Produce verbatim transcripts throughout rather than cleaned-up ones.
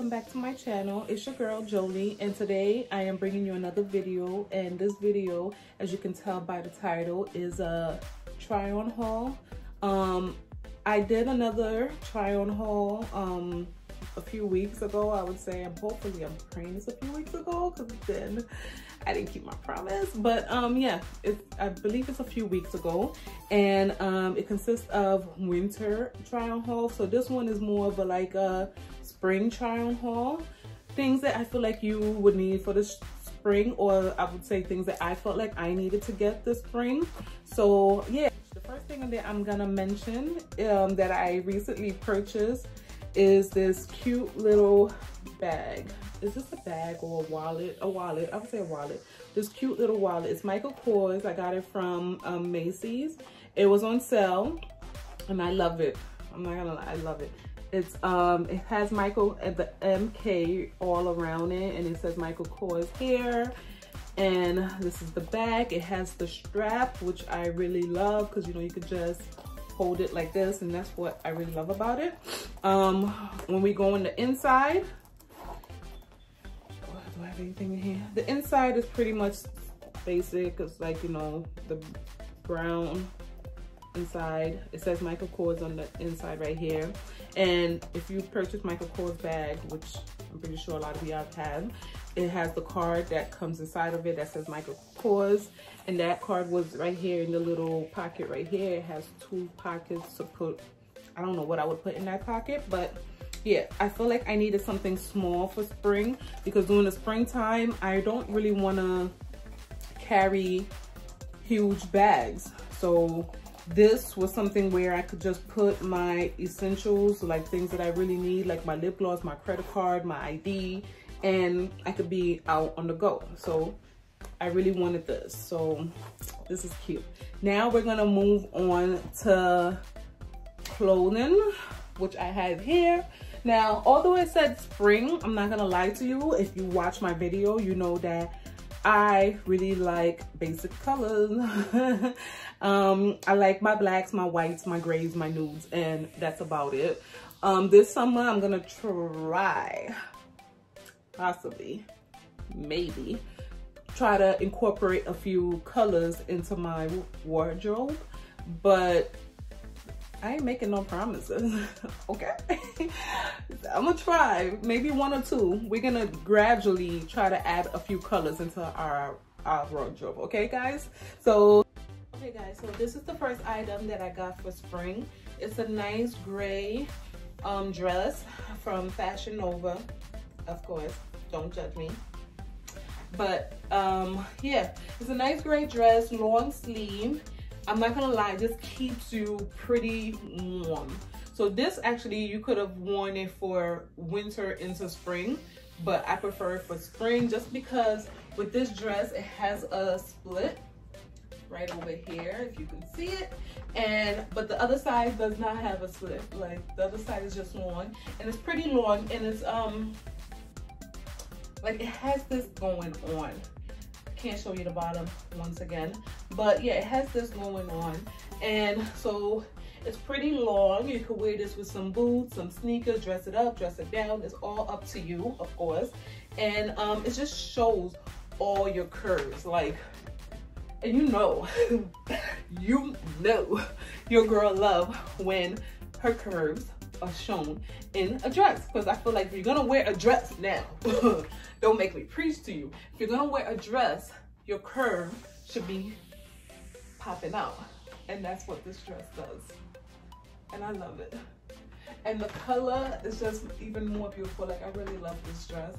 welcome back to my channel. It's your girl Jolie, and today I am bringing you another video. And this video, as you can tell by the title, is a try on haul. um I did another try on haul um a few weeks ago. I would say I'm hopefully I'm praying it's a few weeks ago, because then I didn't keep my promise. But um yeah, it's I believe it's a few weeks ago, and um it consists of winter try on haul. So this one is more of a like a spring try on haul, things that I feel like you would need for this spring, or I would say things that I felt like I needed to get this spring. So yeah, the first thing that I'm gonna mention um that I recently purchased is this cute little bag. Is this a bag or a wallet? A wallet. I would say a wallet. This cute little wallet. It's Michael Kors. I got it from um, Macy's. It was on sale, and I love it. I'm not gonna lie, I love it. It's um, it has Michael and the M K all around it, and it says Michael Kors here. And this is the bag. It has the strap, which I really love, because you know you could just hold it like this, and that's what I really love about it. Um, when we go on the inside, oh, do I have anything in here? The inside is pretty much basic. It's like, you know, the brown inside. It says Michael Kors on the inside right here. And if you purchase Michael Kors bag, which I'm pretty sure a lot of y'all have, it has the card that comes inside of it that says Michael Kors, and that card was right here in the little pocket right here. It has two pockets to put, I don't know what I would put in that pocket, but yeah, I feel like I needed something small for spring, because during the springtime, I don't really want to carry huge bags. So this was something where I could just put my essentials, like things that I really need, like my lip gloss, my credit card, my I D, and I could be out on the go. So I really wanted this. So this is cute. Now we're gonna move on to clothing, which I have here. Now, although it said spring, I'm not gonna lie to you. If you watch my video, you know that I really like basic colors. um, I like my blacks, my whites, my grays, my nudes, and that's about it. Um, this summer, I'm gonna try, possibly, maybe, try to incorporate a few colors into my wardrobe, but I ain't making no promises, okay? I'm gonna try, maybe one or two. We're gonna gradually try to add a few colors into our, our wardrobe, okay guys? So, okay guys, so this is the first item that I got for spring. It's a nice gray um, dress from Fashion Nova. Of course, don't judge me. But um, yeah, it's a nice gray dress, long sleeve. I'm not gonna lie, this keeps you pretty warm. So this actually, you could have worn it for winter into spring, but I prefer it for spring, just because with this dress, it has a split right over here, if you can see it. And, but the other side does not have a split. Like the other side is just long, and it's pretty long, and it's um, like it has this going on. Can't show you the bottom once again, but yeah, it has this going on, and so it's pretty long. You could wear this with some boots, some sneakers, dress it up, dress it down. It's all up to you, of course. And um it just shows all your curves, like, and you know you know your girl love when her curves are shown in a dress, because I feel like if you're gonna wear a dress now, don't make me preach to you. If you're gonna wear a dress, your curve should be popping out, and that's what this dress does, and I love it. And the color is just even more beautiful. Like, I really love this dress.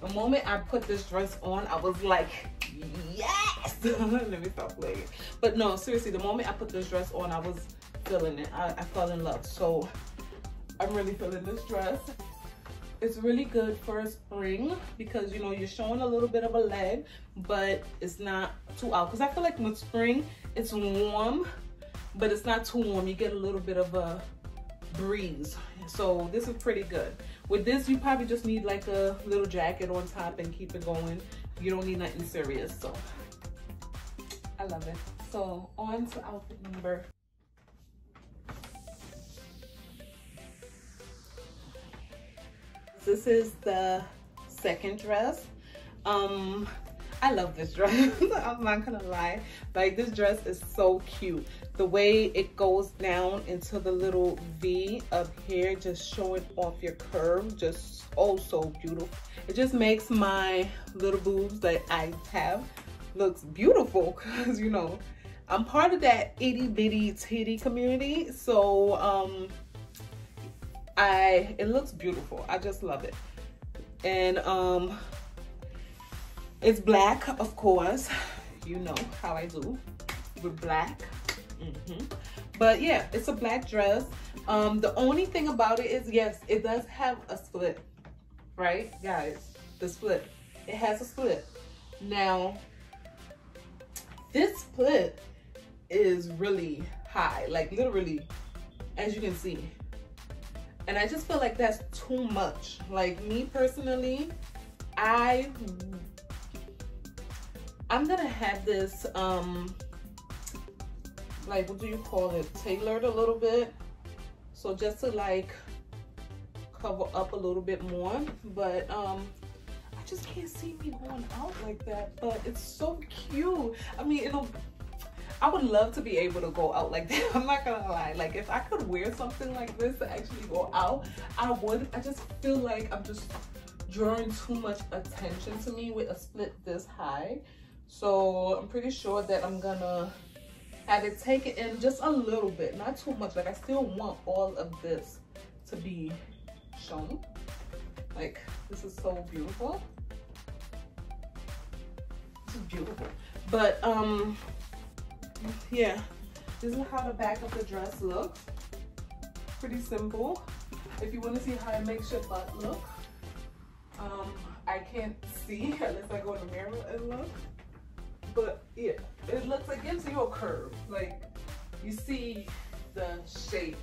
The moment I put this dress on, I was like, yes. Let me stop playing. But no, seriously, the moment I put this dress on, I was feeling it. I, I fell in love. So I'm really feeling this dress. It's really good for spring, because you know you're showing a little bit of a leg, but it's not too out, because I feel like with spring it's warm, but it's not too warm. You get a little bit of a breeze, so this is pretty good. With this, you probably just need like a little jacket on top and keep it going. You don't need nothing serious, so I love it. So on to outfit number. This is the second dress. Um, I love this dress. I'm not gonna lie. Like, this dress is so cute. The way it goes down into the little V up here, just showing off your curve, just oh so beautiful. It just makes my little boobs that I have looks beautiful, because you know, I'm part of that itty bitty titty community. So um, I it looks beautiful. I just love it. And um, it's black, of course. You know how I do with black. Mm-hmm. But yeah, it's a black dress. Um, the only thing about it is, yes, it does have a slit, right, guys? The slit. It has a slit. Now, this slit is really high, like literally, as you can see. And I just feel like that's too much. Like, me personally, I... I'm gonna have this, um, like, what do you call it? Tailored a little bit. So just to like cover up a little bit more. But um, I just can't see me going out like that, but it's so cute. I mean, it'll, I would love to be able to go out like that. I'm not gonna lie. Like, if I could wear something like this to actually go out, I would. I just feel like I'm just drawing too much attention to me with a split this high. So I'm pretty sure that I'm gonna have it take it in just a little bit, not too much. Like, I still want all of this to be shown. Like, this is so beautiful. This is beautiful. But um, yeah, this is how the back of the dress looks. Pretty simple. If you want to see how it makes your butt look, um, I can't see unless I go in the mirror and look. But yeah, it looks like it gives you a curve. Like, you see the shape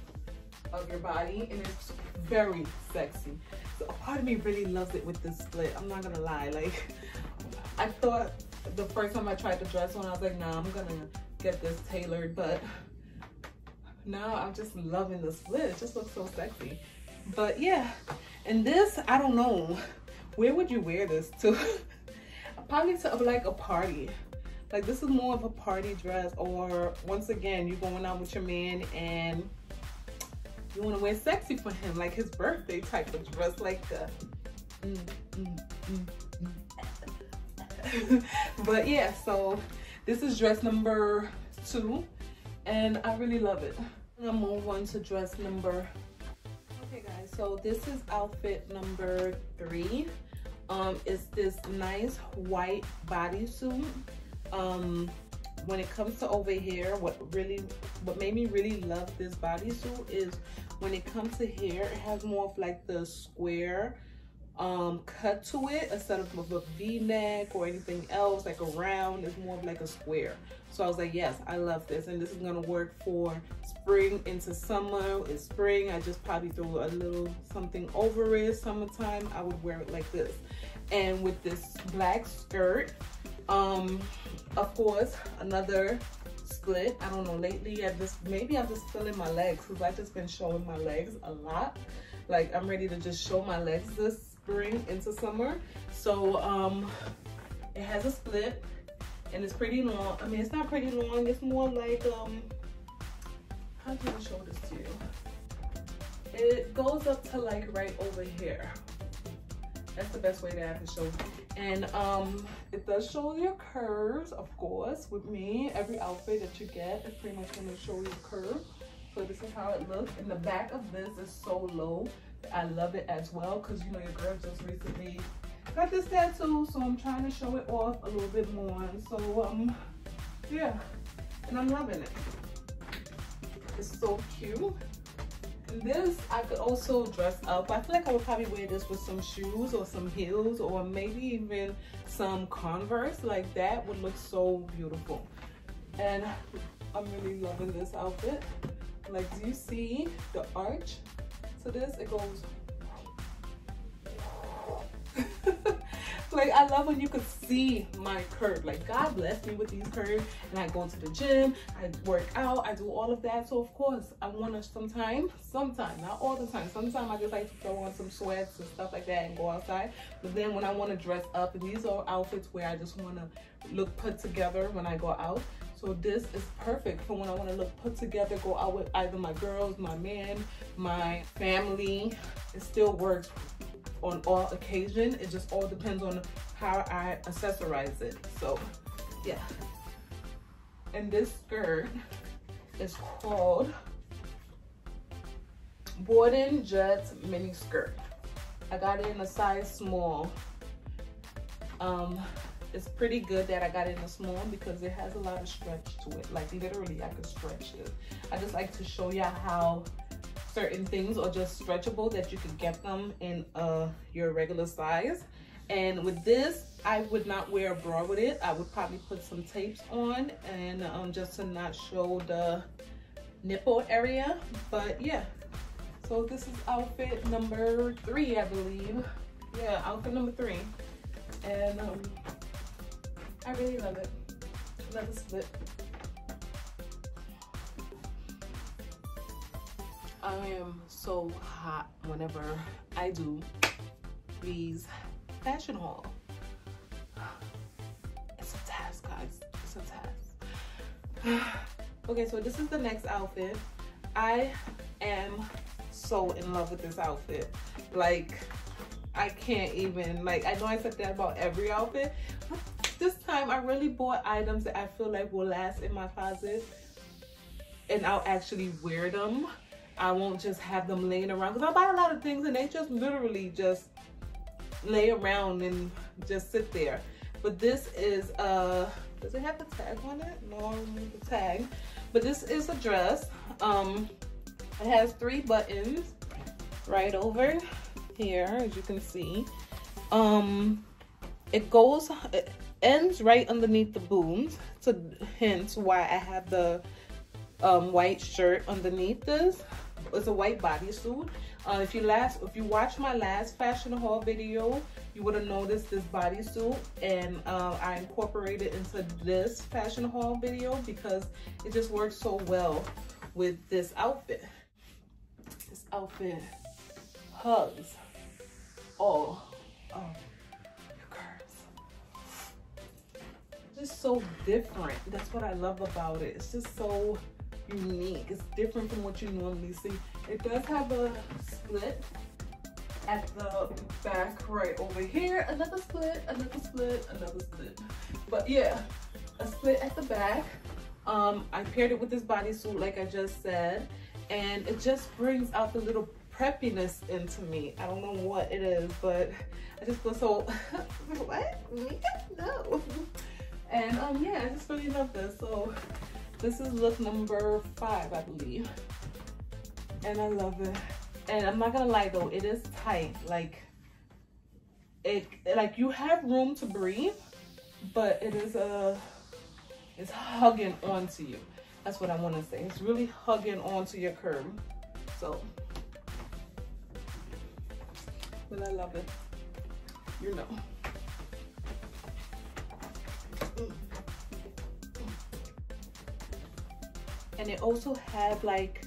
of your body, and it's very sexy. So a part of me really loves it with this split. I'm not gonna lie. Like, I thought the first time I tried the dress on, I was like, nah, I'm gonna get this tailored. But now I'm just loving the split. It just looks so sexy. But yeah, and this, I don't know. Where would you wear this to? Probably to like a party. Like, this is more of a party dress, or once again, you're going out with your man and you want to wear sexy for him, like his birthday type of dress, like the mm, mm, mm, mm. But yeah, so this is dress number two, and I really love it. I'm gonna move on to dress number. Okay, guys, so this is outfit number three. Um, it's this nice white bodysuit. Um, when it comes to over here, what really, what made me really love this bodysuit is when it comes to here, it has more of like the square um, cut to it instead of a V-neck or anything else, like a round. It's more of like a square. So I was like, yes, I love this, and this is gonna work for spring into summer. It's spring. I just probably threw a little something over it. Summertime, I would wear it like this. And with this black skirt, um of course, another split. I don't know, lately I just maybe I'm just feeling my legs, because I've just been showing my legs a lot. Like, I'm ready to just show my legs this spring into summer. So um it has a split, and it's pretty long. I mean, it's not pretty long, it's more like um how can I show this to you? It goes up to like right over here. That's the best way that I can show you. And um, it does show your curves, of course. With me, every outfit that you get is pretty much gonna show you a curve. So this is how it looks. And the back of this is so low. I love it as well, because you know your girl just recently got this tattoo, so I'm trying to show it off a little bit more. So um, yeah, and I'm loving it. It's so cute. This I could also dress up. I feel like I would probably wear this with some shoes or some heels, or maybe even some Converse. Like, that would look so beautiful. And I'm really loving this outfit. Like, do you see the arch to this? It goes Like, I love when you could see my curve. Like, God bless me with these curves, and I go to the gym, I work out, I do all of that. So of course I want to sometimes, sometimes, not all the time, sometimes I just like to throw on some sweats and stuff like that and go outside. But then when I want to dress up, and these are outfits where I just want to look put together when I go out. So this is perfect for when I want to look put together, go out with either my girls, my man, my family. It still works on all occasion. It just all depends on how I accessorize it. So yeah. And this skirt is called Boarding Jet Mini Skirt. I got it in a size small. Um, It's pretty good that I got it in a small because it has a lot of stretch to it. Like, literally, I could stretch this. I just like to show y'all how certain things are just stretchable, that you could get them in uh, your regular size. And with this, I would not wear a bra with it. I would probably put some tapes on and um, just to not show the nipple area. But yeah, so this is outfit number three, I believe. Yeah, outfit number three. And um, I really love it. Love the slip. I am so hot whenever I do these fashion haul. It's a task, guys. It's a task. Okay, so this is the next outfit. I am so in love with this outfit. Like, I can't even, like, I know I said that about every outfit. This time I really bought items that I feel like will last in my closet, and I'll actually wear them. I won't just have them laying around, because I buy a lot of things and they just literally just lay around and just sit there. But this is uh does it have the tag on it? No, I don't need the tag. But this is a dress. Um it has three buttons right over here, as you can see. Um it goes it, ends right underneath the booms, so hence why I have the um, white shirt underneath this. It's a white bodysuit. Uh, if you last, if you watch my last fashion haul video, you would have noticed this bodysuit, and uh, I incorporated it into this fashion haul video because it just works so well with this outfit. This outfit hugs all. Oh, um, just so different. That's what I love about it. It's just so unique. It's different from what you normally see. It does have a slit at the back right over here. Another slit, another slit, another slit. But yeah, a slit at the back. Um, I paired it with this bodysuit like I just said, and it just brings out the little preppiness into me. I don't know what it is, but I just feel so, what? Me? No. And um yeah, I just really love this. So this is look number five, I believe, and I love it. And I'm not gonna lie though, it is tight. Like, it like you have room to breathe, but it is a uh, it's hugging onto you. That's what I want to say. It's really hugging onto your curve. So, but I love it, you know. And it also had like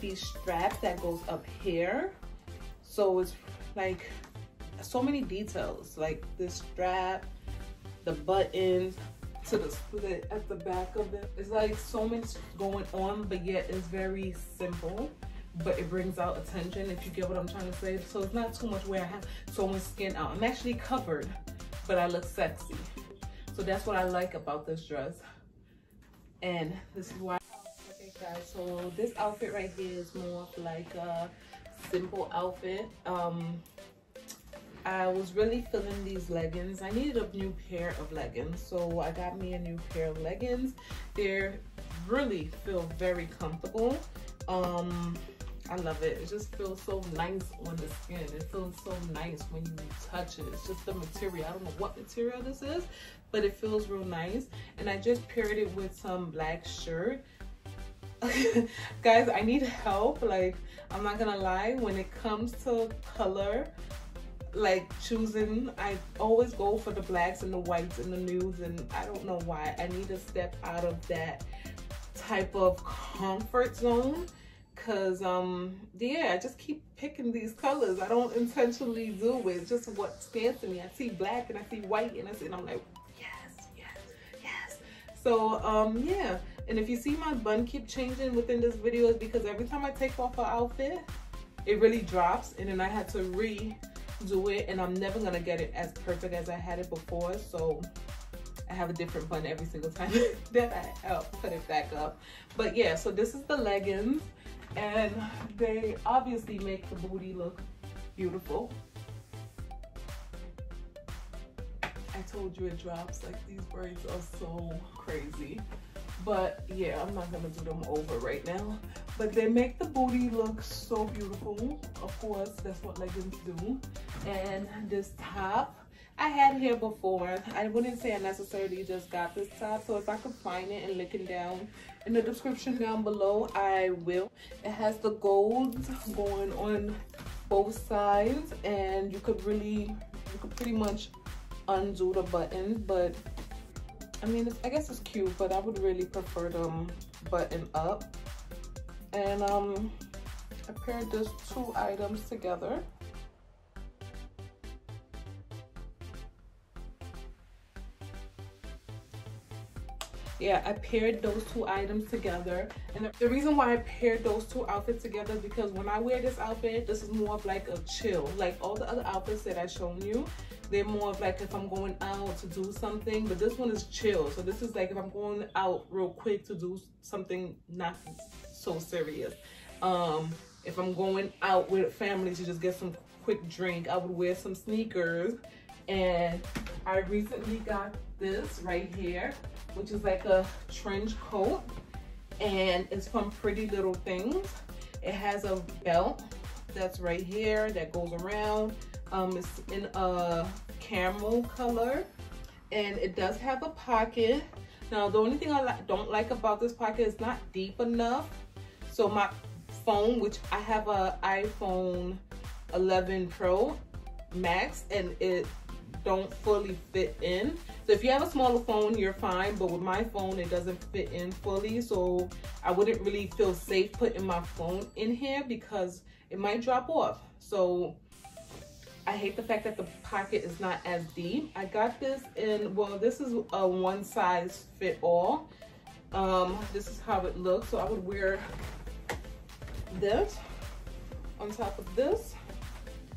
these straps that goes up here, so it's like so many details, like this strap, the buttons, to the split at the back of it. It's like so much going on, but yet it's very simple, but it brings out attention, if you get what I'm trying to say. So it's not too much where I have so much skin out. I'm actually covered, but I look sexy. So that's what I like about this dress, and this is why. Okay guys, so this outfit right here is more of like a simple outfit. Um, I was really feeling these leggings. I needed a new pair of leggings, so I got me a new pair of leggings. They really feel very comfortable. Um, I love it. It just feels so nice on the skin. It feels so nice when you touch it. It's just the material. I don't know what material this is, but it feels real nice. And I just paired it with some black shirt. Guys, I need help. Like, I'm not gonna lie, when it comes to color, like choosing, I always go for the blacks and the whites and the nudes, and I don't know why. I need to step out of that type of comfort zone, because um yeah, I just keep picking these colors. I don't intentionally do it. It's just what stands to me. I see black and I see white and I see, and I'm like, yes, yes, yes. So um yeah, and if you see my bun keep changing within this video, is because every time I take off an outfit, it really drops, and then I had to redo it, and I'm never gonna get it as perfect as I had it before. So I have a different bun every single time that I I'll put it back up. But yeah, so this is the leggings, and they obviously make the booty look beautiful. I told you it drops. Like, these braids are so crazy. But yeah, I'm not gonna do them over right now. But they make the booty look so beautiful. Of course, that's what leggings do. And this top I had here before. I wouldn't say I necessarily just got this top. So if I could find it and link it down in the description down below, I will. It has the golds going on both sides, and you could really, you could pretty much undo the buttons, but I mean, it's, I guess it's cute, but I would really prefer them button up. And um, I paired those two items together. Yeah, I paired those two items together. And the reason why I paired those two outfits together is because when I wear this outfit, this is more of like a chill. Like all the other outfits that I've shown you, they're more of like if I'm going out to do something, but this one is chill. So this is like if I'm going out real quick to do something not so serious. Um, if I'm going out with family to just get some quick drink, I would wear some sneakers. And I recently got this right here, which is like a trench coat, and it's from Pretty Little Things. It has a belt that's right here that goes around. Um, it's in a camel color, and it does have a pocket. Now, the only thing I li don't like about this pocket is not deep enough. So my phone, which I have a iPhone eleven Pro Max, and it don't fully fit in. So if you have a smaller phone, you're fine, but with my phone, it doesn't fit in fully. So I wouldn't really feel safe putting my phone in here because it might drop off. So I hate the fact that the pocket is not as deep. I got this in, well, this is a one size fit all. Um, this is how it looks. So I would wear this on top of this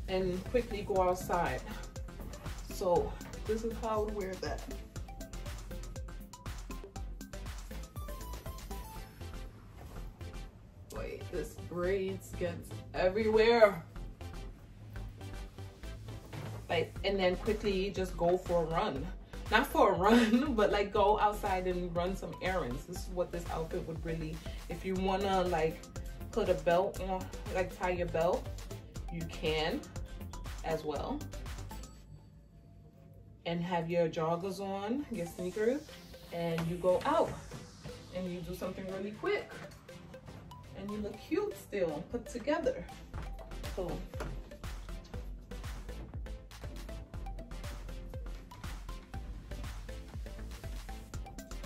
and quickly go outside. So this is how I would wear that. Wait, this braids gets everywhere. Like, and then quickly just go for a run. Not for a run, but like go outside and run some errands. This is what this outfit would really, if you wanna like put a belt on, like tie your belt, you can as well. And have your joggers on, your sneakers, and you go out and you do something really quick and you look cute still put together. So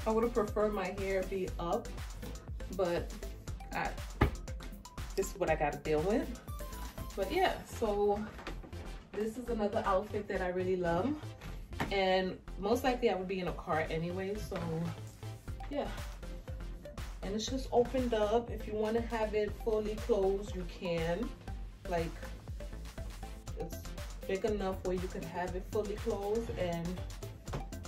I would have preferred my hair be up, but I, this is what I gotta deal with. But yeah, so this is another outfit that I really love. And most likely I would be in a car anyway, so yeah. And it's just opened up. If you want to have it fully closed, you can. Like, it's big enough where you can have it fully closed and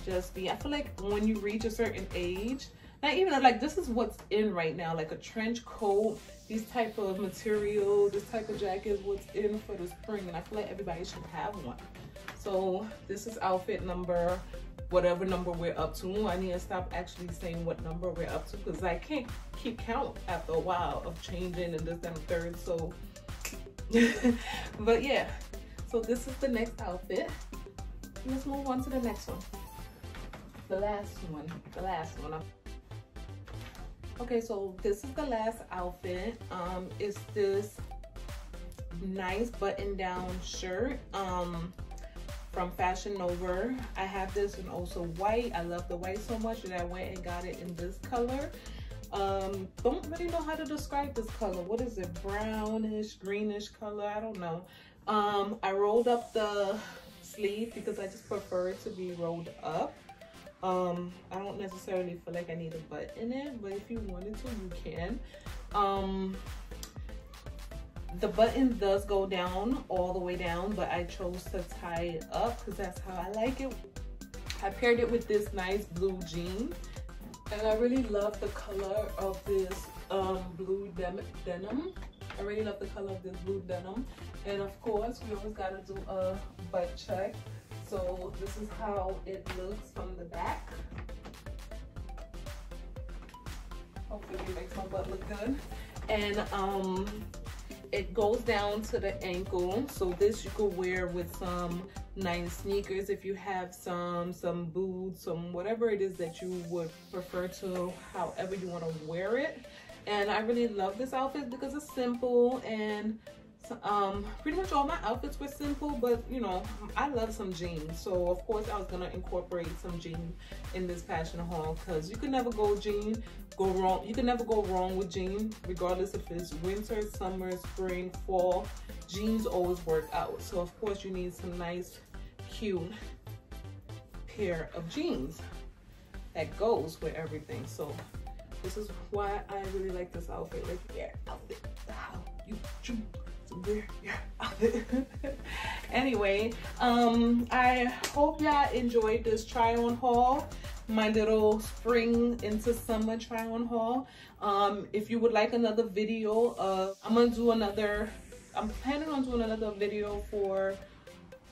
just be. I feel like when you reach a certain age, not even like this is what's in right now, like a trench coat, these type of material, this type of jacket is what's in for the spring, and I feel like everybody should have one. So this is outfit number, whatever number we're up to. I need to stop actually saying what number we're up to because I can't keep count after a while of changing and this and third, so. But yeah, so this is the next outfit. Let's move on to the next one. The last one, the last one. Okay, so this is the last outfit. Um, it's this nice button down shirt. Um, from Fashion Nova. I have this one also white. I love the white so much that I went and got it in this color. Um, don't really know how to describe this color. What is it? Brownish, greenish color. I don't know. Um, I rolled up the sleeve because I just prefer it to be rolled up. Um, I don't necessarily feel like I need a button in it, but if you wanted to, you can. Um, the button does go down all the way down, but I chose to tie it up because that's how I like it. I paired it with this nice blue jean, and I really love the color of this um, blue denim. I really love the color of this blue denim. And of course, we always gotta do a butt check. So this is how it looks from the back. Hopefully it makes my butt look good. And um, it goes down to the ankle. So this you could wear with some nice sneakers if you have some, some boots, some whatever it is that you would prefer to, however you wanna wear it. And I really love this outfit because it's simple, and um pretty much all my outfits were simple, but you know, I love some jeans, so of course I was gonna incorporate some jean in this fashion haul because you can never go jean go wrong you can never go wrong with jean, regardless if it's winter, summer, spring, fall. Jeans always work out, so of course you need some nice cute pair of jeans that goes with everything. So this is why I really like this outfit right here. Outfit, how you choose. Anyway, um I hope y'all enjoyed this try on haul, my little spring into summer try on haul. Um if you would like another video, uh I'm gonna do another I'm planning on doing another video for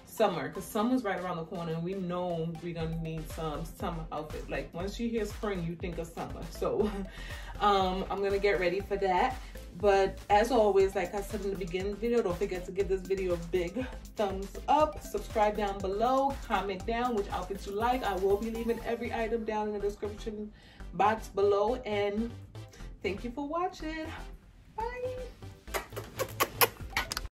summer, because summer's right around the corner and we know we're gonna need some summer outfit. Like once you hear spring, you think of summer. So um I'm gonna get ready for that. But as always, like I said in the beginning of the video, don't forget to give this video a big thumbs up, subscribe down below, comment down which outfits you like. I will be leaving every item down in the description box below, and thank you for watching. Bye.